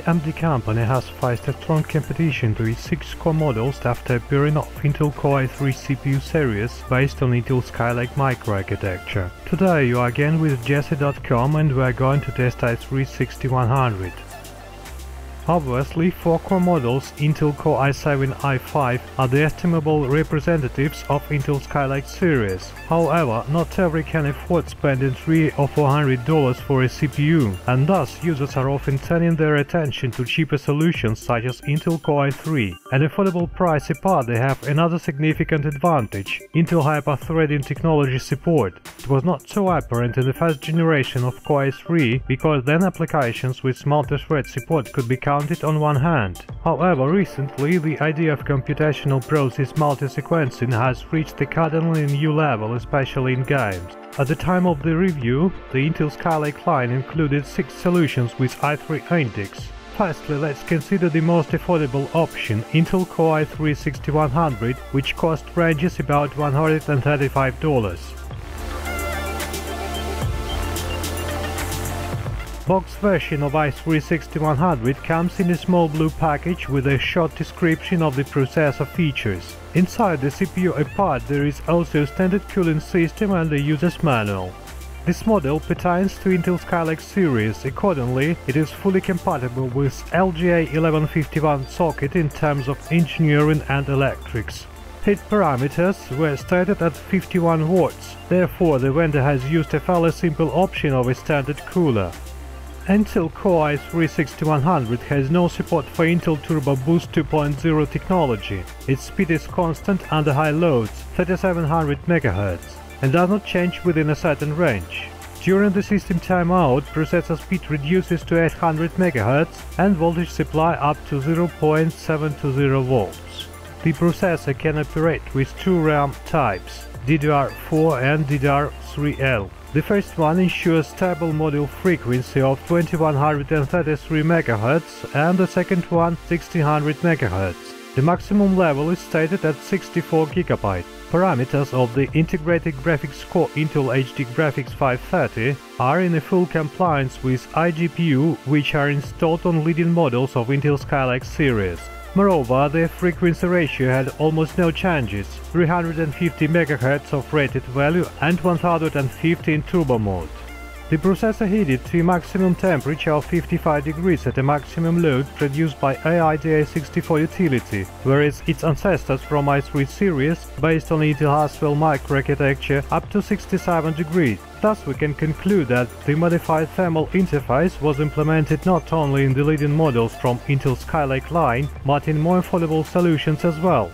AMD company has faced a strong competition to its 6-core models after pairing off Intel Core i3 CPU series based on Intel Skylake microarchitecture. Today you are again with GECID.com and we are going to test i3-6100. Obviously, 4-core models Intel Core i7 i5 are the estimable representatives of Intel Skylake series. However, not every can afford spending $300 or $400 for a CPU, and thus users are often turning their attention to cheaper solutions such as Intel Core i3. At affordable price apart, they have another significant advantage: Intel Hyper-Threading technology support. It was not so apparent in the first generation of Core i3 because then applications with multi-thread support could be counted on one hand. However, recently the idea of computational process multi-sequencing has reached a cardinally new level, especially in games. At the time of the review, the Intel Skylake line included 6 solutions with i3 AIDA64. Firstly, let's consider the most affordable option, Intel Core i3-6100, which cost ranges about $135. Box version of i3-6100 comes in a small blue package with a short description of the processor features. Inside the CPU part there is also a standard cooling system and a user's manual. This model pertains to Intel Skylake series, accordingly it is fully compatible with LGA1151 socket in terms of engineering and electrics. Heat parameters were stated at 51 watts, therefore the vendor has used a fairly simple option of a standard cooler. Intel Core i3-6100 has no support for Intel Turbo Boost 2.0 technology. Its speed is constant under high loads, 3700 MHz, and does not change within a certain range. During the system timeout, processor speed reduces to 800 MHz and voltage supply up to 0.720 volts. The processor can operate with 2 RAM types, DDR4 and DDR3L. The first one ensures stable module frequency of 2133 MHz and the second one 1600 MHz. The maximum level is stated at 64 GB. Parameters of the integrated graphics core Intel HD Graphics 530 are in a full compliance with iGPU, which are installed on leading models of Intel Skylake series. Moreover, the frequency ratio had almost no changes, 350 MHz of rated value and 150 in turbo mode. The processor heated to a maximum temperature of 55 degrees at a maximum load produced by AIDA64 utility, whereas its ancestors from i3 series, based on Intel Haswell microarchitecture, up to 67 degrees. Thus we can conclude that the modified thermal interface was implemented not only in the leading models from Intel Skylake line, but in more affordable solutions as well.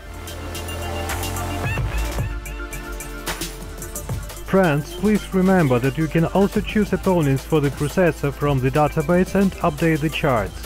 Friends, please remember that you can also choose opponents for the processor from the database and update the charts.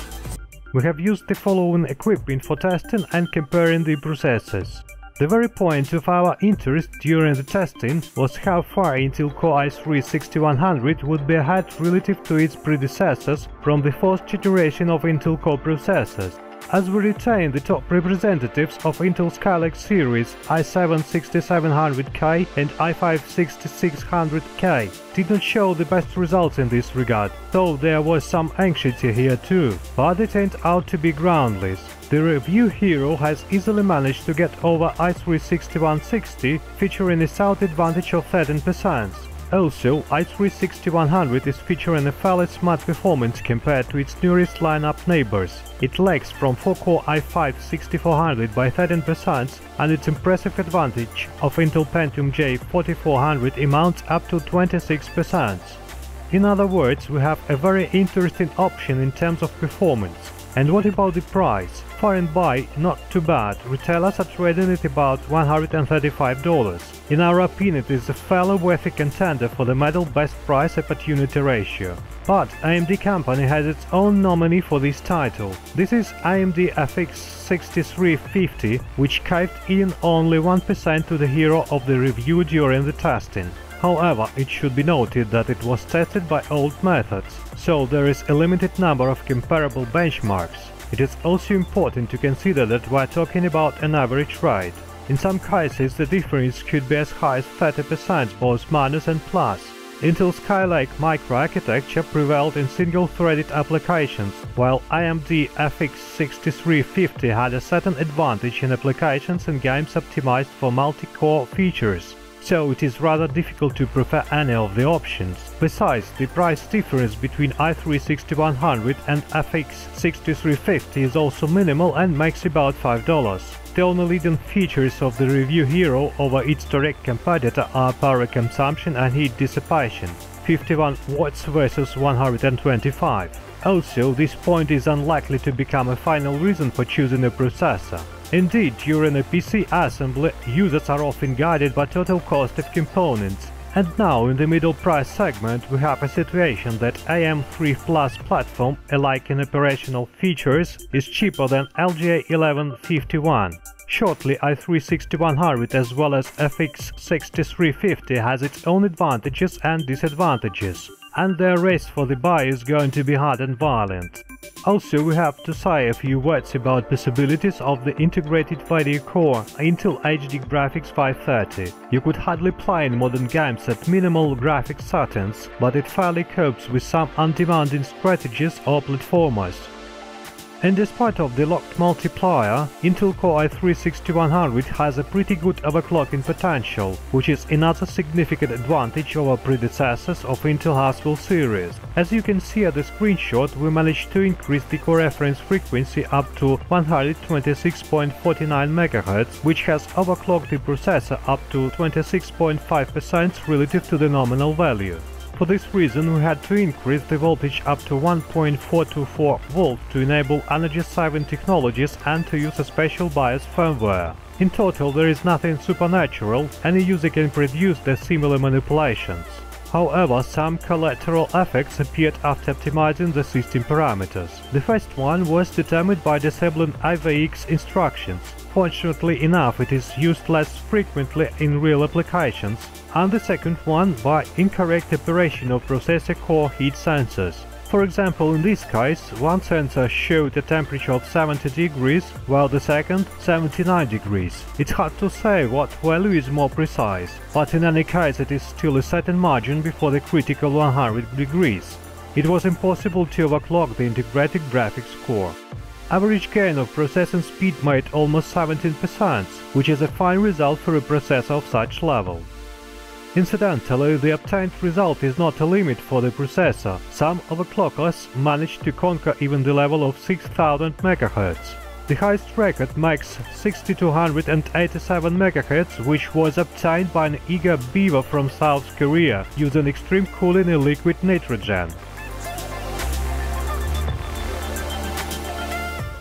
We have used the following equipment for testing and comparing the processors. The very point of our interest during the testing was how far Intel Core i3-6100 would be ahead relative to its predecessors from the 4th generation of Intel Core processors. As we retain the top representatives of Intel Skylake series, i7-6700K and i5-6600K did not show the best results in this regard, though there was some anxiety here too, but they turned out to be groundless. The review hero has easily managed to get over i3-6160, featuring a sound advantage of 13%. Also, i3-6100 is featuring a fairly smart performance compared to its nearest lineup neighbors. It lags from 4-core i5-6400 by 13%, and its impressive advantage of Intel Pentium J4400 amounts up to 26%. In other words, we have a very interesting option in terms of performance. And what about the price? Far and by, not too bad, retailers are trading at about $135. In our opinion, it is a fairly worthy contender for the medal best price opportunity ratio. But AMD company has its own nominee for this title. This is AMD FX-6350, which caved in only 1% to the hero of the review during the testing. However, it should be noted that it was tested by old methods, so there is a limited number of comparable benchmarks. It is also important to consider that we are talking about an average rate. In some cases the difference could be as high as 30%, both minus and plus. Intel Skylake microarchitecture prevailed in single-threaded applications, while AMD FX-6350 had a certain advantage in applications and games optimized for multi-core features, so it is rather difficult to prefer any of the options. Besides, the price difference between i3-6100 and FX-6350 is also minimal and makes about $5. The only leading features of the review hero over its direct competitor are power consumption and heat dissipation, 51 watts versus 125. Also, this point is unlikely to become a final reason for choosing a processor. Indeed, during a PC assembly, users are often guided by total cost of components. And now, in the middle price segment, we have a situation that AM3 Plus platform, alike in operational features, is cheaper than LGA1151. Shortly, i3-6100 as well as FX-6350 has its own advantages and disadvantages, and their race for the buy is going to be hard and violent. Also, we have to say a few words about possibilities of the integrated video core Intel HD Graphics 530. You could hardly play in modern games at minimal graphics settings, but it fairly copes with some undemanding strategies or platformers. And despite of the locked multiplier, Intel Core i3-6100 has a pretty good overclocking potential, which is another significant advantage over predecessors of Intel Haswell series. As you can see at the screenshot, we managed to increase the core reference frequency up to 126.49 MHz, which has overclocked the processor up to 26.5% relative to the nominal value. For this reason, we had to increase the voltage up to 1.424 V to enable energy-saving technologies and to use a special BIOS firmware. In total, there is nothing supernatural, any user can produce the similar manipulations. However, some collateral effects appeared after optimizing the system parameters. The first one was determined by disabling IVX instructions. Fortunately enough, it is used less frequently in real applications, and the second one by incorrect operation of processor core heat sensors. For example, in this case, one sensor showed a temperature of 70 degrees, while the second 79 degrees. It's hard to say what value is more precise, but in any case it is still a certain margin before the critical 100 degrees. It was impossible to overclock the integrated graphics core. Average gain of processing speed made almost 17%, which is a fine result for a processor of such level. Incidentally, the obtained result is not a limit for the processor. Some overclockers managed to conquer even the level of 6000 MHz. The highest record makes 6287 MHz, which was obtained by an eager beaver from South Korea using extreme cooling in liquid nitrogen.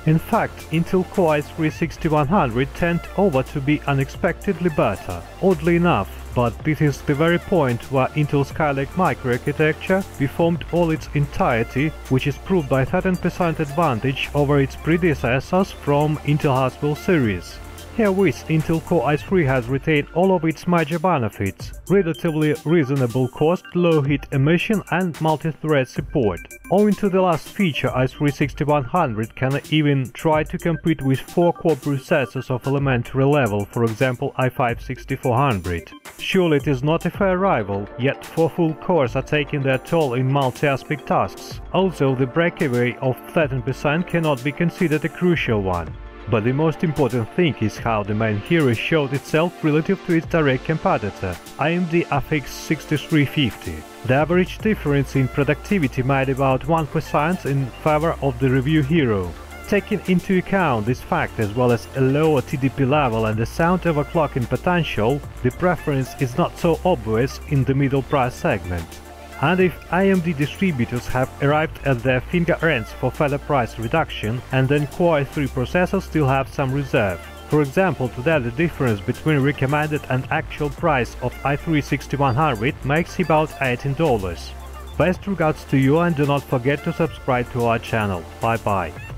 In fact, Intel Core i3-6100 turned over to be unexpectedly better, oddly enough. But this is the very point where Intel Skylake microarchitecture performed all its entirety, which is proved by 13% advantage over its predecessors from Intel Haswell series. Herewith, Intel Core i3 has retained all of its major benefits: relatively reasonable cost, low heat emission and multi-thread support. Owing to the last feature, i3-6100 can even try to compete with 4-core processors of elementary level, for example i5-6400. Surely it is not a fair rival, yet 4 full cores are taking their toll in multi-aspect tasks. Also, the breakaway of 13% cannot be considered a crucial one. But the most important thing is how the main hero showed itself relative to its direct competitor, AMD FX-6350. The average difference in productivity made about 1% in favor of the review hero. Taking into account this fact, as well as a lower TDP level and a sound overclocking potential, the preference is not so obvious in the middle price segment. And if AMD distributors have arrived at their finger ends for further price reduction, and then Core i3 processors still have some reserve. For example, today the difference between recommended and actual price of i3-6100 makes about $18. Best regards to you and do not forget to subscribe to our channel. Bye bye.